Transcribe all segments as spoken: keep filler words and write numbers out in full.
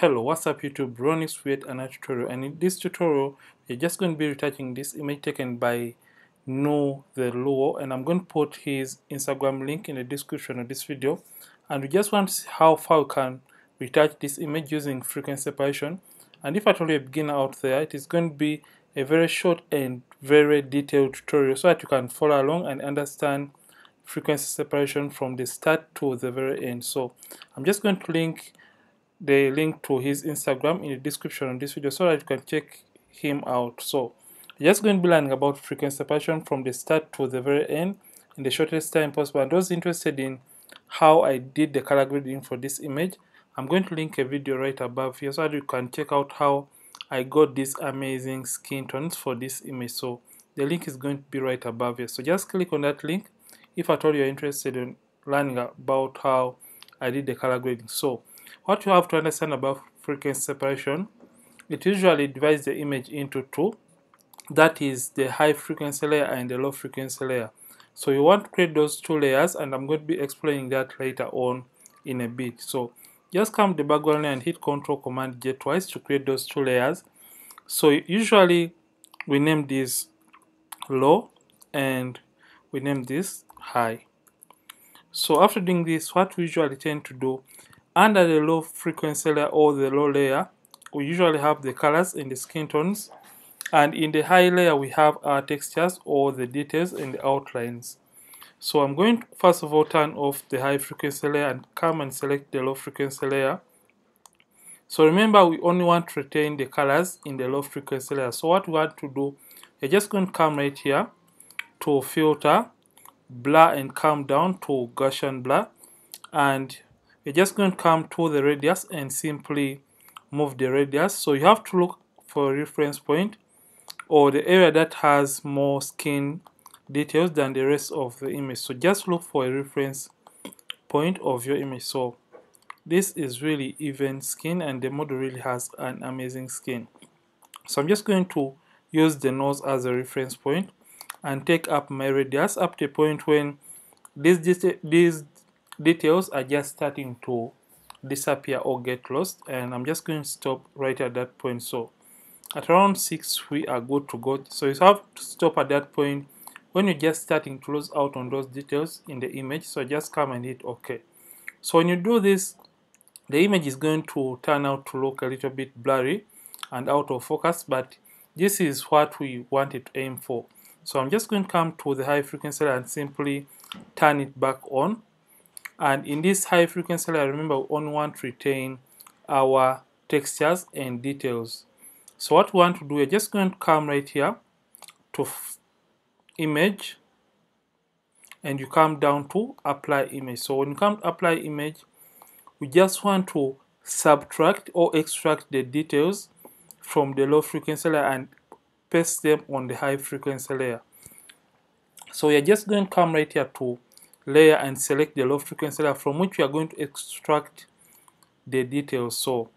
Hello, what's up YouTube? Ronnix with another tutorial, and in this tutorial we're just going to be retouching this image taken by Noor the Luo, and I'm going to put his Instagram link in the description of this video. And we just want to see how far we can retouch this image using frequency separation. And if I told you a beginner out there, it is going to be a very short and very detailed tutorial so that you can follow along and understand frequency separation from the start to the very end. So I'm just going to link the link to his Instagram in the description of this video so that you can check him out. So we're just going to be learning about frequency separation from the start to the very end in the shortest time possible. And those interested in how I did the color grading for this image, I'm going to link a video right above here so that you can check out how I got these amazing skin tones for this image. So the link is going to be right above here, so just click on that link if at all you're interested in learning about how I did the color grading. So what you have to understand about frequency separation, it usually divides the image into two, that is the high frequency layer and the low frequency layer. So you want to create those two layers, and I'm going to be explaining that later on in a bit. So just come to the background layer and hit Ctrl Command J twice to create those two layers. So usually we name this low and we name this high. So after doing this, what we usually tend to do under the low frequency layer or the low layer, we usually have the colors and the skin tones, and in the high layer we have our textures or the details and the outlines. So I'm going to first of all turn off the high frequency layer and come and select the low frequency layer. So remember, we only want to retain the colors in the low frequency layer. So what we want to do, we're just going to come right here to filter, blur, and come down to Gaussian blur, and you're just going to come to the radius and simply move the radius. So you have to look for a reference point or the area that has more skin details than the rest of the image. So just look for a reference point of your image. So this is really even skin, and the model really has an amazing skin. So I'm just going to use the nose as a reference point and take up my radius up to a point when this this details are just starting to disappear or get lost, and I'm just going to stop right at that point. So at around six we are good to go. So you have to stop at that point when you're just starting to lose out on those details in the image. So just come and hit OK. So when you do this, the image is going to turn out to look a little bit blurry and out of focus, but this is what we wanted to aim for. So I'm just going to come to the high frequency and simply turn it back on. And in this high frequency layer, remember, we only want to retain our textures and details. So what we want to do, we're just going to come right here to image, and you come down to apply image. So when you come to apply image, we just want to subtract or extract the details from the low frequency layer and paste them on the high frequency layer. So you're just going to come right here to layer and select the low frequency layer from which we are going to extract the details. So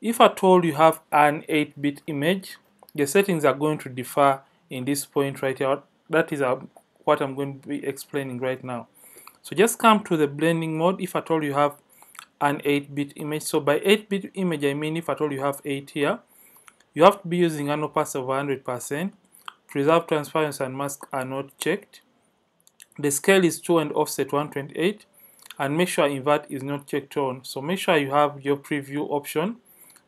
if at all you have an eight bit image, the settings are going to differ in this point right here. That is a, what I'm going to be explaining right now. So just come to the blending mode if at all you have an eight bit image. So by eight bit image, I mean if at all you have eight here, you have to be using an opacity of one hundred percent, preserve, transparency, and mask are not checked. The scale is two and offset one twenty-eight, and make sure invert is not checked on. So make sure you have your preview option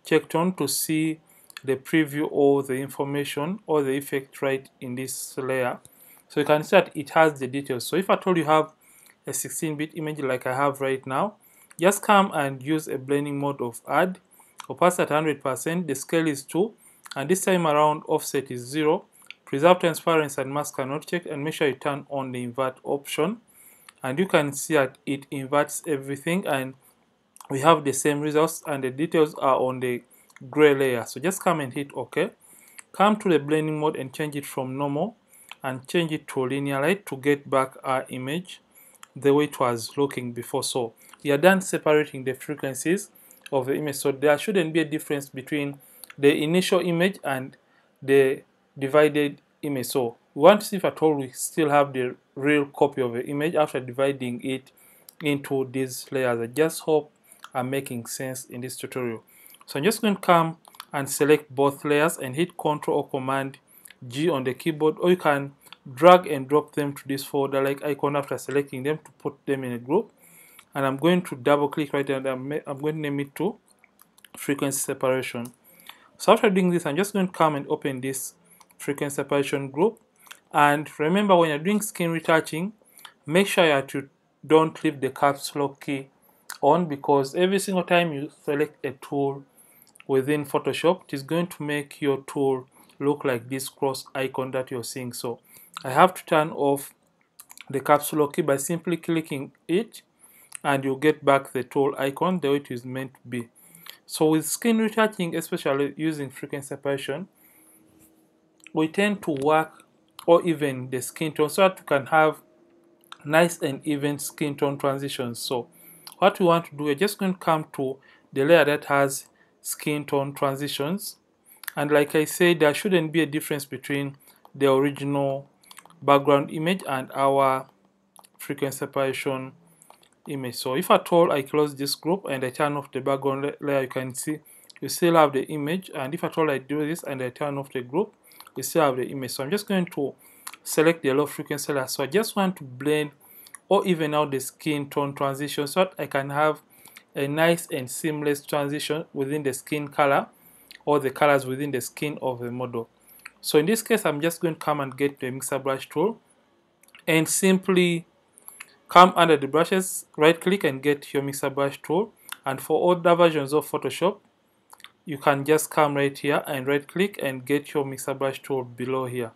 checked on to see the preview or the information or the effect right in this layer. So you can see that it has the details. So if I told you have a sixteen bit image like I have right now, just come and use a blending mode of add, opacity at one hundred percent, the scale is two, and this time around offset is zero. Preserve, transparency, and mask are not checked, and make sure you turn on the invert option, and you can see that it inverts everything, and we have the same results, and the details are on the gray layer. So just come and hit OK. Come to the blending mode and change it from normal and change it to linear light to get back our image the way it was looking before. So we are done separating the frequencies of the image, so there shouldn't be a difference between the initial image and the divided image. So we want to see if at all we still have the real copy of the image after dividing it into these layers. I just hope I'm making sense in this tutorial. So I'm just going to come and select both layers and hit Ctrl or Command G on the keyboard, or you can drag and drop them to this folder like icon after selecting them to put them in a group. And I'm going to double click right there, and I'm, I'm going to name it to Frequency Separation. So after doing this, I'm just going to come and open this Frequency Separation group. And remember, when you're doing skin retouching, make sure that you don't leave the caps lock key on, because every single time you select a tool within Photoshop, it is going to make your tool look like this cross icon that you're seeing. So I have to turn off the caps lock key by simply clicking it, and you'll get back the tool icon the way it is meant to be. So with skin retouching, especially using frequency separation, we tend to work or even the skin tone so that you can have nice and even skin tone transitions. So what we want to do, we're just going to come to the layer that has skin tone transitions. And like I said, there shouldn't be a difference between the original background image and our frequency separation image. So if at all I close this group and I turn off the background layer, you can see you still have the image. And if at all I do this and I turn off the group, you still have the image. So I'm just going to select the low frequency layer. So I just want to blend or even out the skin tone transition so that I can have a nice and seamless transition within the skin color or the colors within the skin of the model. So in this case, I'm just going to come and get the mixer brush tool and simply come under the brushes, right click and get your mixer brush tool. And for older versions of Photoshop, you can just come right here and right click and get your mixer brush tool below here.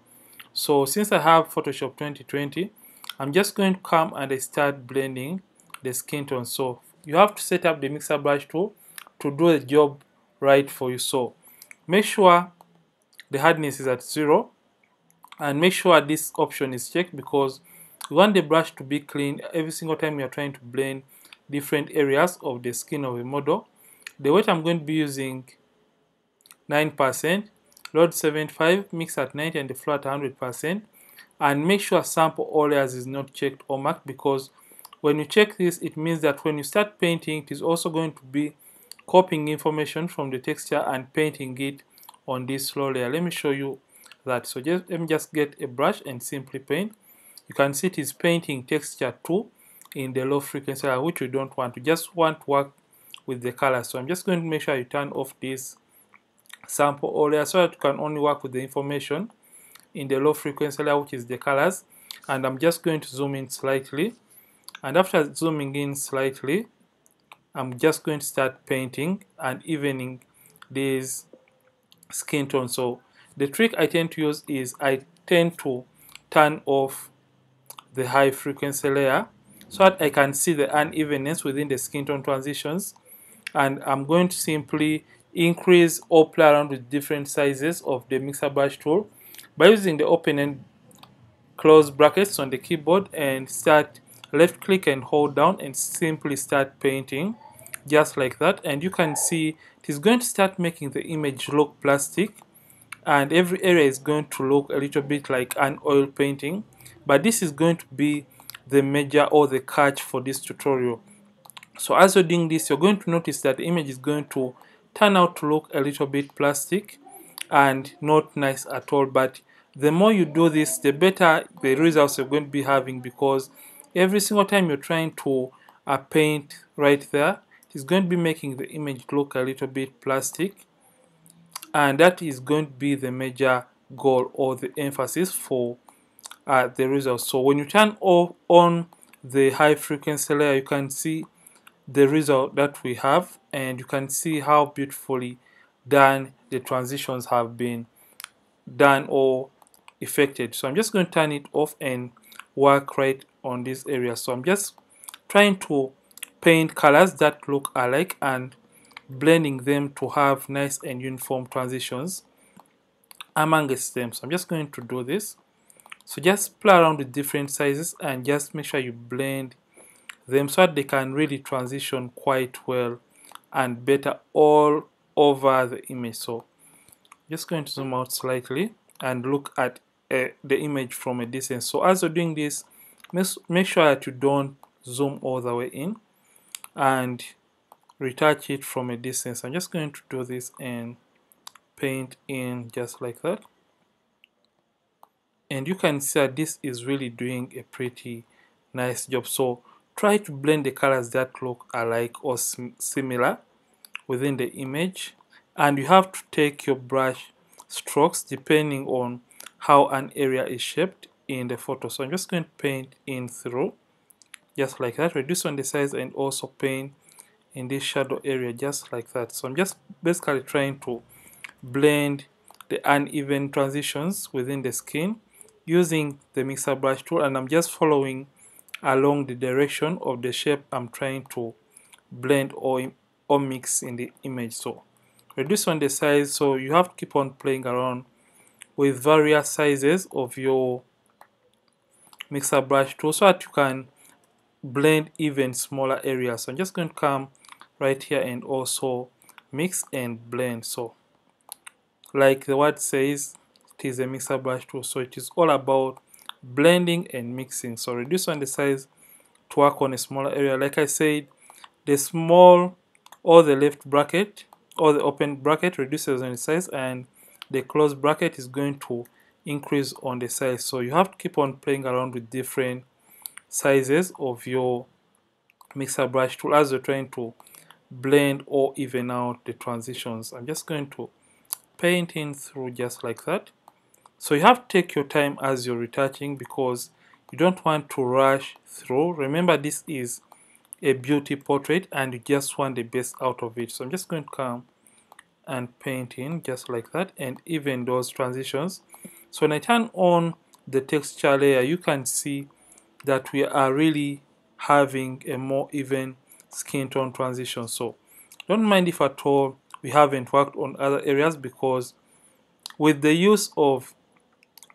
So since I have Photoshop twenty twenty, I'm just going to come and I start blending the skin tone. So you have to set up the mixer brush tool to do the job right for you. So make sure the hardness is at zero, and make sure this option is checked, because you want the brush to be clean every single time you're trying to blend different areas of the skin of a model. The weight I'm going to be using nine percent, load seventy-five, mix at ninety, and the flow at one hundred percent. And make sure sample all layers is not checked or marked, because when you check this, it means that when you start painting, it is also going to be copying information from the texture and painting it on this low layer. Let me show you that. So just let me just get a brush and simply paint. You can see it is painting texture two in the low frequency layer, which we don't want. We just want to work with the color. So I'm just going to make sure you turn off this sample all layer so that you can only work with the information in the low frequency layer, which is the colors. And I'm just going to zoom in slightly. And after zooming in slightly, I'm just going to start painting and evening these skin tone. So the trick I tend to use is I tend to turn off the high frequency layer so that I can see the unevenness within the skin tone transitions, and I'm going to simply increase or play around with different sizes of the mixer brush tool by using the open and close brackets on the keyboard, and start left click and hold down and simply start painting just like that. And you can see it is going to start making the image look plastic, and every area is going to look a little bit like an oil painting. But this is going to be the major or the catch for this tutorial. So as you're doing this, you're going to notice that the image is going to turn out to look a little bit plastic and not nice at all. But the more you do this, the better the results you're going to be having, because every single time you're trying to uh, paint right there, it's going to be making the image look a little bit plastic, and that is going to be the major goal or the emphasis for Uh, the results. So when you turn off on the high frequency layer, you can see the result that we have, and you can see how beautifully done the transitions have been done or effected. So I'm just going to turn it off and work right on this area. So I'm just trying to paint colors that look alike and blending them to have nice and uniform transitions amongst them. So I'm just going to do this. So just play around with different sizes and just make sure you blend them so that they can really transition quite well and better all over the image. So just going to zoom out slightly and look at uh, the image from a distance. So as you're doing this, make sure that you don't zoom all the way in, and retouch it from a distance. I'm just going to do this and paint in just like that. And you can see that this is really doing a pretty nice job. So try to blend the colors that look alike or sim similar within the image. And you have to take your brush strokes depending on how an area is shaped in the photo. So I'm just going to paint in through just like that, reduce on the size, and also paint in this shadow area just like that. So I'm just basically trying to blend the uneven transitions within the skin using the mixer brush tool, and I'm just following along the direction of the shape I'm trying to blend or, or mix in the image. So reduce on the size, so you have to keep on playing around with various sizes of your mixer brush tool so that you can blend even smaller areas. So I'm just going to come right here and also mix and blend. So like the word says, it is a mixer brush tool, so it is all about blending and mixing. So reduce on the size to work on a smaller area. Like I said, the small or the left bracket or the open bracket reduces on the size, and the closed bracket is going to increase on the size. So you have to keep on playing around with different sizes of your mixer brush tool as you're trying to blend or even out the transitions. I'm just going to painting through just like that. So you have to take your time as you're retouching because you don't want to rush through. Remember, this is a beauty portrait and you just want the best out of it. So I'm just going to come and paint in just like that, and even those transitions. So when I turn on the texture layer, you can see that we are really having a more even skin tone transition. So don't mind if at all we haven't worked on other areas, because with the use of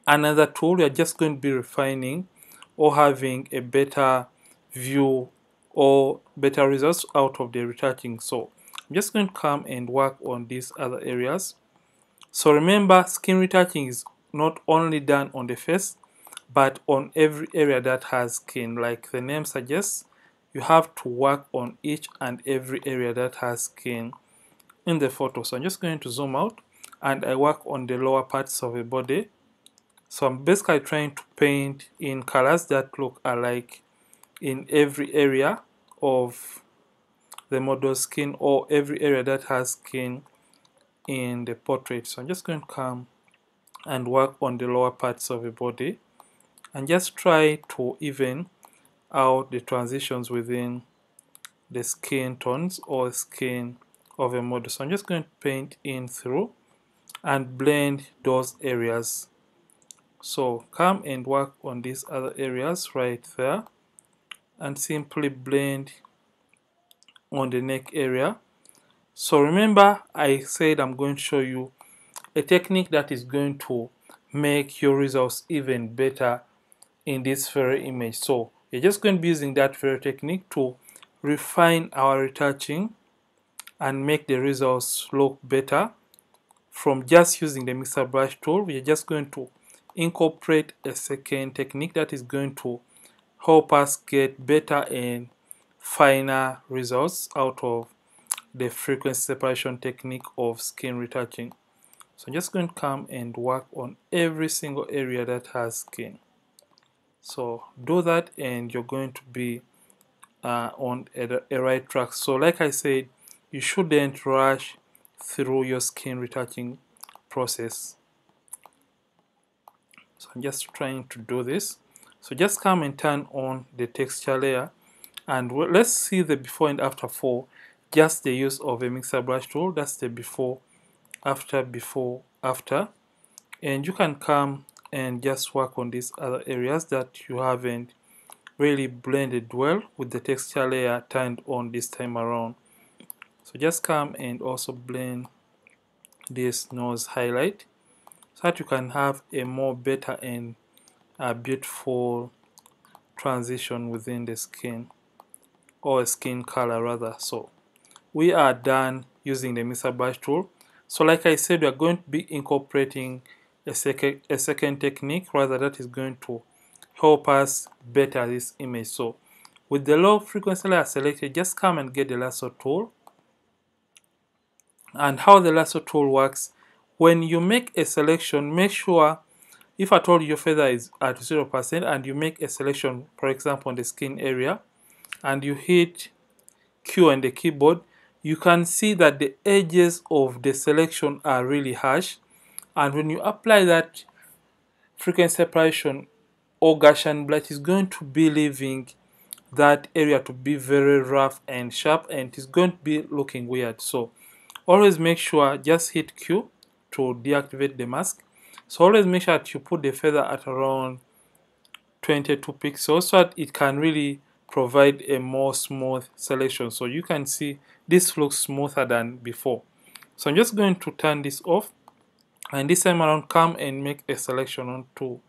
another tool we are just going to be refining or having a better view or better results out of the retouching. So I'm just going to come and work on these other areas. So remember, skin retouching is not only done on the face but on every area that has skin. Like the name suggests, you have to work on each and every area that has skin in the photo. So I'm just going to zoom out and I work on the lower parts of the body. So I'm basically trying to paint in colors that look alike in every area of the model's skin or every area that has skin in the portrait. So I'm just going to come and work on the lower parts of the body and just try to even out the transitions within the skin tones or skin of a model. So I'm just going to paint in through and blend those areas. So come and work on these other areas right there and simply blend on the neck area. So remember, I said I'm going to show you a technique that is going to make your results even better in this very image. So you're just going to be using that very technique to refine our retouching and make the results look better from just using the mixer brush tool. We are just going to incorporate a second technique that is going to help us get better and finer results out of the frequency separation technique of skin retouching. So I'm just going to come and work on every single area that has skin. So do that and you're going to be uh, on a, a right track. So like I said, you shouldn't rush through your skin retouching process. So I'm just trying to do this. So just come and turn on the texture layer and let's see the before and after for just the use of a mixer brush tool. That's the before, after, before, after. And you can come and just work on these other areas that you haven't really blended well with the texture layer turned on this time around. So just come and also blend this nose highlight so that you can have a more better and a beautiful transition within the skin, or skin color rather. So we are done using the mixer brush tool. So like I said, we are going to be incorporating a second, a second technique rather that is going to help us better this image. So with the low frequency layer selected, just come and get the lasso tool and how the lasso tool works. When you make a selection, make sure, if at all your feather is at zero percent and you make a selection, for example, on the skin area, and you hit Q on the keyboard, you can see that the edges of the selection are really harsh. And when you apply that frequency separation or Gaussian blur, is going to be leaving that area to be very rough and sharp, and it's going to be looking weird. So always make sure, just hit Q to deactivate the mask. So always make sure that you put the feather at around twenty-two pixels so that it can really provide a more smooth selection. So you can see this looks smoother than before. So I'm just going to turn this off, and this time around come and make a selection onto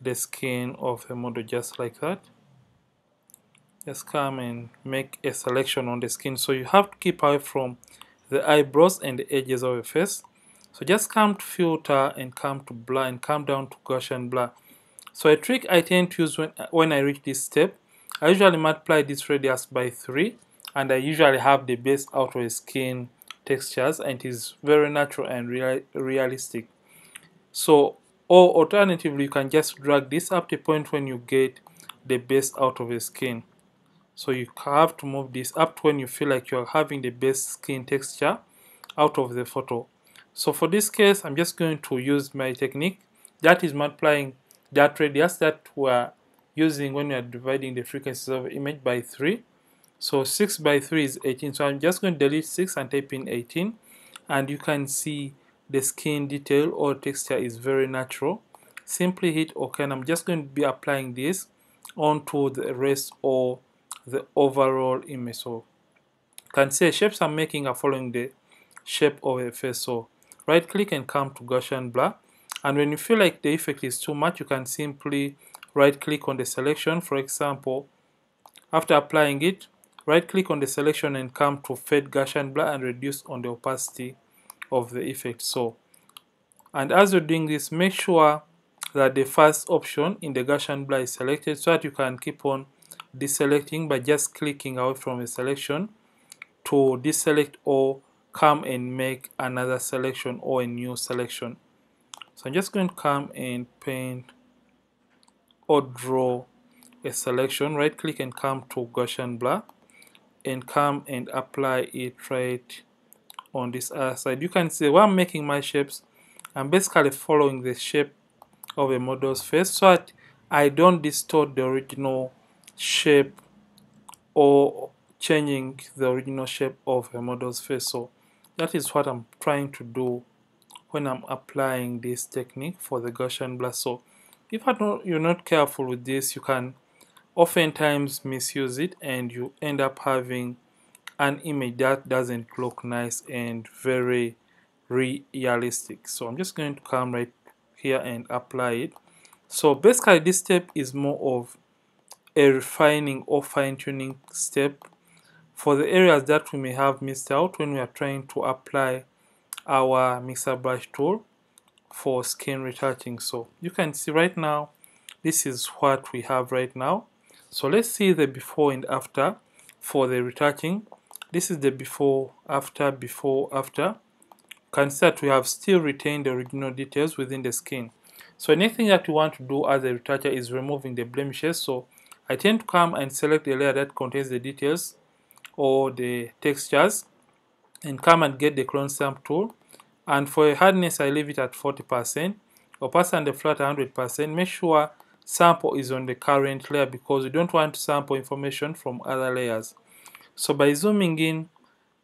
the skin of the model, just like that. Just come and make a selection on the skin. So you have to keep away from the eyebrows and the edges of the face. So just come to filter and come to blur and come down to Gaussian blur. So a trick I tend to use when, when I reach this step, I usually multiply this radius by three, and I usually have the base out of the skin textures, and it is very natural and real, realistic. So, or alternatively, you can just drag this up to the point when you get the base out of the skin. So you have to move this up to when you feel like you're having the best skin texture out of the photo. So for this case, I'm just going to use my technique, that is multiplying that radius that we're using when we are dividing the frequencies of the image by three. So six by three is eighteen. So I'm just going to delete six and type in eighteen. And you can see the skin detail or texture is very natural. Simply hit OK, and I'm just going to be applying this onto the rest or the overall image. So you can see the shapes I'm making are following the shape of the face. So right click and come to Gaussian blur, and when you feel like the effect is too much, you can simply right click on the selection. For example, after applying it, right click on the selection and come to fade Gaussian blur and reduce on the opacity of the effect. So, and as you're doing this, make sure that the first option in the Gaussian blur is selected so that you can keep on deselecting by just clicking out from a selection to deselect or come and make another selection or a new selection. So I'm just going to come and paint or draw a selection, right click and come to Gaussian blur and come and apply it right on this other side. You can see while I'm making my shapes, I'm basically following the shape of a model's face so that I don't distort the original shape or changing the original shape of a model's face. So that is what I'm trying to do when I'm applying this technique for the Gaussian blur. So if you're not careful with this, you can oftentimes misuse it and you end up having an image that doesn't look nice and very realistic. So I'm just going to come right here and apply it. So basically this step is more of a refining or fine-tuning step for the areas that we may have missed out when we are trying to apply our mixer brush tool for skin retouching. So you can see right now, this is what we have right now. So let's see the before and after for the retouching. This is the before, after, before, after. You can see that we have still retained the original details within the skin. So anything that you want to do as a retoucher is removing the blemishes. So I tend to come and select the layer that contains the details or the textures and come and get the clone stamp tool. And for a hardness, I leave it at forty percent, opacity and the flat one hundred percent. Make sure sample is on the current layer because we don't want to sample information from other layers. So by zooming in,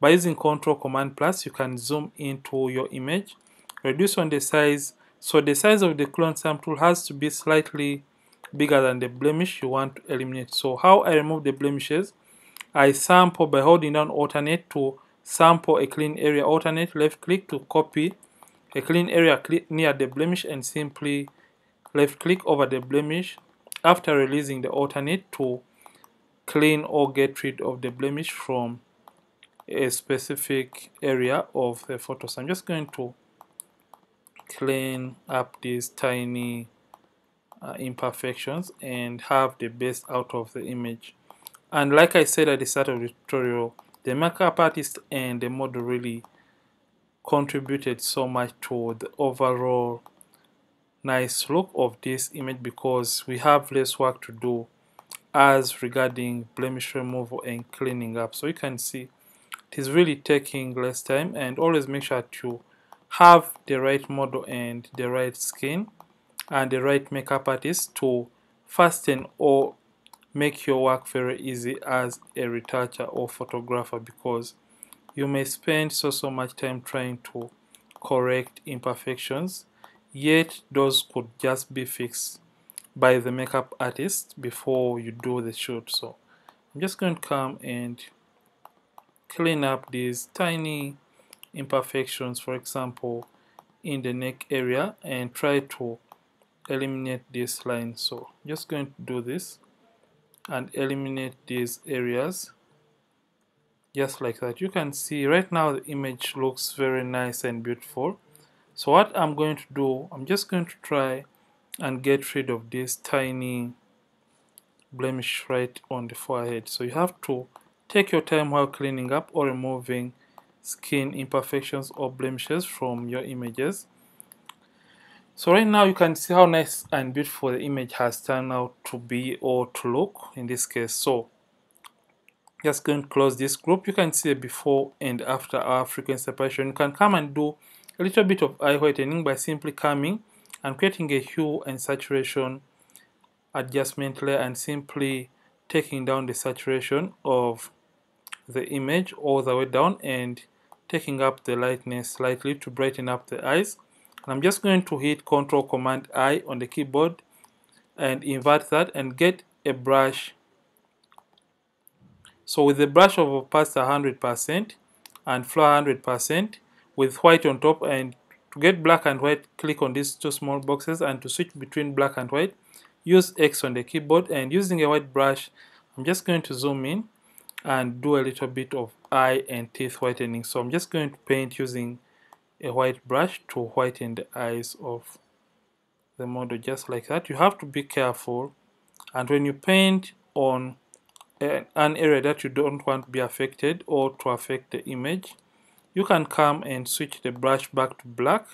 by using Ctrl Command Plus, you can zoom into your image, reduce on the size. So the size of the clone stamp tool has to be slightly bigger than the blemish you want to eliminate. So how I remove the blemishes, I sample by holding down alternate to sample a clean area, alternate left click to copy a clean area near the blemish and simply left click over the blemish after releasing the alternate to clean or get rid of the blemish from a specific area of the photo. So I'm just going to clean up these tiny uh, imperfections and have the best out of the image. And like I said at the start of the tutorial, the makeup artist and the model really contributed so much to the overall nice look of this image, because we have less work to do as regarding blemish removal and cleaning up. So you can see it is really taking less time, and always make sure to have the right model and the right skin and the right makeup artist to fasten or make your work very easy as a retoucher or photographer, because you may spend so so much time trying to correct imperfections, yet those could just be fixed by the makeup artist before you do the shoot. So I'm just going to come and clean up these tiny imperfections, for example in the neck area, and try to eliminate this line. So just going to do this and eliminate these areas just like that. You can see right now the image looks very nice and beautiful. So what I'm going to do, I'm just going to try and get rid of this tiny blemish right on the forehead. So you have to take your time while cleaning up or removing skin imperfections or blemishes from your images. So right now you can see how nice and beautiful the image has turned out to be, or to look in this case. So just going to close this group. You can see before and after our frequency separation. You can come and do a little bit of eye whitening by simply coming and creating a hue and saturation adjustment layer and simply taking down the saturation of the image all the way down and taking up the lightness slightly to brighten up the eyes. And I'm just going to hit Control Command I on the keyboard and invert that and get a brush. So with the brush of past one hundred percent and floor one hundred percent with white on top, and to get black and white click on these two small boxes, and to switch between black and white use X on the keyboard, and using a white brush I'm just going to zoom in and do a little bit of eye and teeth whitening. So I'm just going to paint using a white brush to whiten the eyes of the model just like that. You have to be careful, and when you paint on a, an area that you don't want to be affected or to affect the image, you can come and switch the brush back to black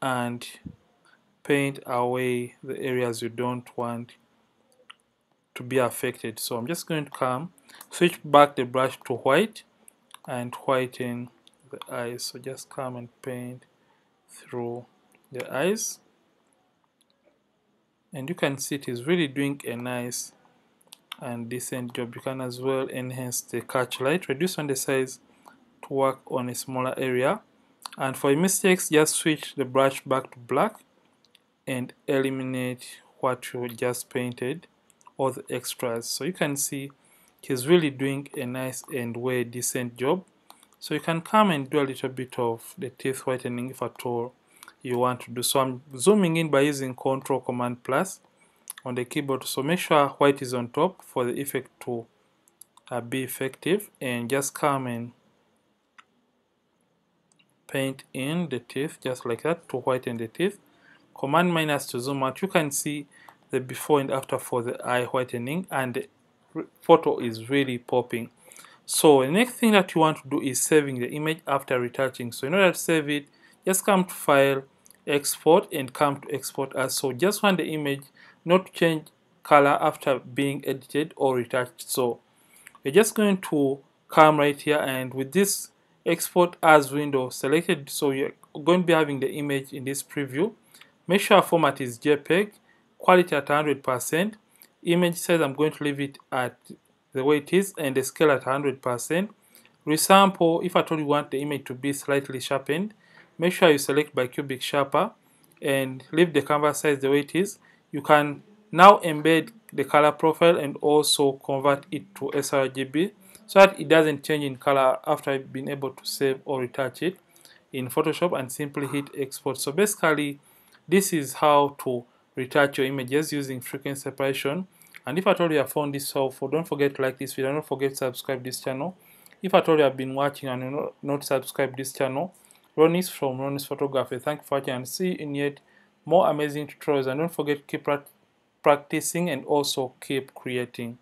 and paint away the areas you don't want to be affected. So I'm just going to come, switch back the brush to white and whiten the eyes. So just come and paint through the eyes, and you can see it is really doing a nice and decent job. You can as well enhance the catch light, reduce on the size to work on a smaller area, and for mistakes just switch the brush back to black and eliminate what you just painted or the extras. So you can see he's really doing a nice and way decent job. So you can come and do a little bit of the teeth whitening if at all you want to do. So I'm zooming in by using Control Command Plus on the keyboard. So make sure white is on top for the effect to uh, be effective, and just come and paint in the teeth just like that to whiten the teeth. Command minus to zoom out. You can see the before and after for the eye whitening, and the photo is really popping. So the next thing that you want to do is saving the image after retouching. So in order to save it, just come to File, Export, and come to Export As. So just want the image not to change color after being edited or retouched. So we're just going to come right here, and with this Export As window selected, so you're going to be having the image in this preview. Make sure format is JPEG, quality at one hundred percent, image size I'm going to leave it at the way it is, and the scale at one hundred percent. Resample, if at all you want the image to be slightly sharpened, make sure you select by cubic sharper and leave the canvas size the way it is. You can now embed the color profile and also convert it to sRGB so that it doesn't change in color after I've been able to save or retouch it in Photoshop, and simply hit export. So basically this is how to retouch your images using frequency separation. And if at all you have found this helpful, don't forget to like this video, don't forget to subscribe this channel. If at all you have been watching and you're not subscribed this channel, Ronnix from Ronnix Photography. Thank you for watching, and see you in yet more amazing tutorials. And don't forget to keep practicing and also keep creating.